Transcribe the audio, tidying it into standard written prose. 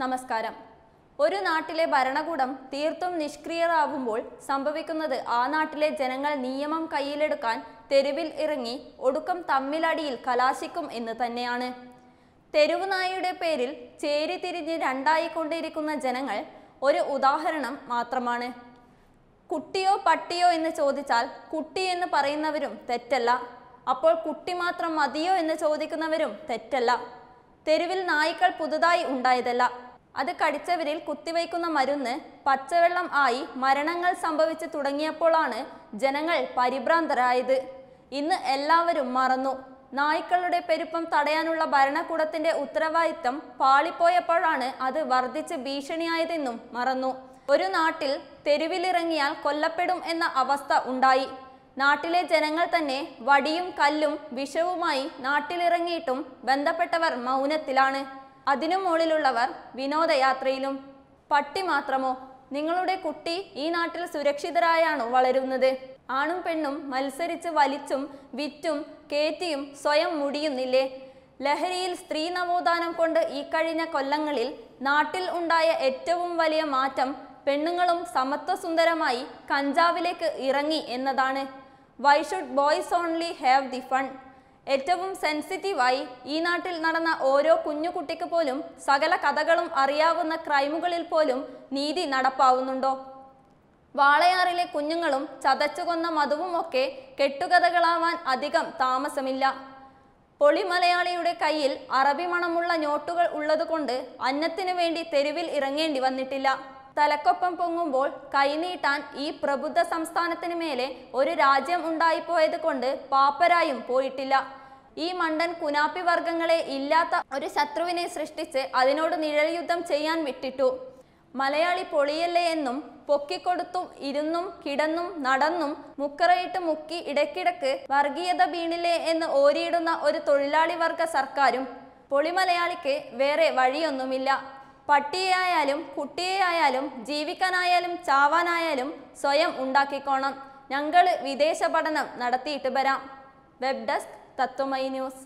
നമസ്കാരം. ഒരു നാട്ടിലെ ഭരണകൂടം തീർത്തും നിഷ്ക്രിയരാവുമ്പോൾ സംഭവിക്കുന്നത് ആ നാട്ടിലെ ജനങ്ങൾ നിയമം കയ്യിലെടുക്കാൻ തെരുവിൽ ഇറങ്ങി ഒടുക്കം തമ്മിലടിയിൽ കലാശിക്കും എന്ന് തന്നെയാണ്. തെരുവുനായയുടെ പേരിൽ ചേരി തിരിഞ്ഞ് രണ്ടായിക്കൊണ്ടിരിക്കുന്ന ജനങ്ങൾ ഒരു ഉദാഹരണം മാത്രമാണ്. കുട്ടിയോ പട്ടിയോ എന്ന് ചോദിച്ചാൽ കുട്ടി എന്ന് പറയുന്നവരും തെറ്റല്ല. അപ്പോൾ കുട്ടി മാത്രം മതിയോ എന്ന് ചോദിക്കുന്നവരും തെറ്റല്ല. തെരുവിൽ നായ്ക്കൾ പുതുതായി ഉണ്ടായതല്ല. അത് കടിച്ചവരിൽ കുത്തിവയ്ക്കുന്ന മരുന്ന് പച്ചവെള്ളം ആയി മരണങ്ങൾ സംഭവിച്ചു തുടങ്ങിയപ്പോഴാണ് ജനങ്ങൾ പരിഭ്രാന്തരായത്. ഇന്ന് എല്ലാവരും മറന്നു. നായ്ക്കളുടെ പെരുപ്പം തടയാനുള്ള ഭരണകൂടത്തിന്റെ ഉത്തരവാദിത്തം പാളിപ്പോയപ്പോഴാണ് അത് വർദ്ധിച്ച് ഭീഷണിയായതെന്നും മറന്നു. ഒരു നാട്ടിൽ തെരുവിലിറങ്ങിയാൽ കൊല്ലപ്പെടും എന്ന അവസ്ഥ ഉണ്ടായി. നാട്ടിലെ ജനങ്ങൾ തന്നെ വടിയും കല്ലും വിഷവുമായി നാട്ടിലിറങ്ങിയിട്ടും ബന്ധപ്പെട്ടവർ മൗനത്തിലാണ്. അതിനു മുകളിലുള്ളവർ വിനോദയാത്രയിലും. പട്ടി മാത്രമോ? നിങ്ങളുടെ കുട്ടി ഈ നാട്ടിൽ സുരക്ഷിതരായാണ് വളരുന്നത്. ആണും പെണ്ണും മത്സരിച്ച് വലിച്ചും വിറ്റും കേറ്റിയും സ്വയം മുടിയുന്നില്ലേ? ലഹരിയിൽ സ്ത്രീ നവോത്ഥാനം കൊണ്ട് ഈ കഴിഞ്ഞ കൊല്ലങ്ങളിൽ നാട്ടിൽ ഉണ്ടായ ഏറ്റവും വലിയ മാറ്റം പെണ്ണുങ്ങളും സമത്വസുന്ദരമായി കഞ്ചാവിലേക്ക് ഇറങ്ങി എന്നതാണ്. Why should boys only have the fun? ഏറ്റവും സെൻസിറ്റീവായി ഈ നാട്ടിൽ നടന്ന ഓരോ കുഞ്ഞുകുട്ടിക്ക് പോലും സകല കഥകളും അറിയാവുന്ന ക്രൈമുകളിൽ പോലും നീതി നടപ്പാവുന്നുണ്ടോ? വാളയാറിലെ കുഞ്ഞുങ്ങളും ചതച്ചുകൊന്ന മധുവുമൊക്കെ കെട്ടുകഥകളാവാൻ അധികം താമസമില്ല. പൊളി മലയാളിയുടെ കയ്യിൽ അറബി മണമുള്ള നോട്ടുകൾ ഉള്ളതുകൊണ്ട് അന്നത്തിനു വേണ്ടി തെരുവിൽ ഇറങ്ങേണ്ടി വന്നിട്ടില്ല. തലക്കൊപ്പം പൊങ്ങുമ്പോൾ കൈനീട്ടാൻ ഈ പ്രബുദ്ധ സംസ്ഥാനത്തിന് മേലെ ഒരു രാജ്യം ഉണ്ടായിപ്പോയത് കൊണ്ട് പാപ്പരായും പോയിട്ടില്ല. ഈ മണ്ടൻ കുനാപ്പി വർഗങ്ങളെ ഇല്ലാത്ത ഒരു ശത്രുവിനെ സൃഷ്ടിച്ച് അതിനോട് നിഴൽ യുദ്ധം ചെയ്യാൻ വിട്ടിട്ടു. മലയാളി പൊളിയല്ലേ എന്നും പൊക്കിക്കൊടുത്തും ഇരുന്നും കിടന്നും നടന്നും മുക്കറയിട്ട് മുക്കി ഇടയ്ക്കിടക്ക് വർഗീയത വീണില്ലേ എന്ന് ഓരിയിടുന്ന ഒരു തൊഴിലാളി വർഗ സർക്കാരും. പൊളി മലയാളിക്ക് വേറെ വഴിയൊന്നുമില്ല. പട്ടിയെയായാലും കുട്ടിയെയായാലും ജീവിക്കാനായാലും ചാവാനായാലും സ്വയം ഉണ്ടാക്കിക്കോണം. ഞങ്ങൾ വിദേശ പഠനം നടത്തിയിട്ട് വരാം. Web desk Tatwamayi news.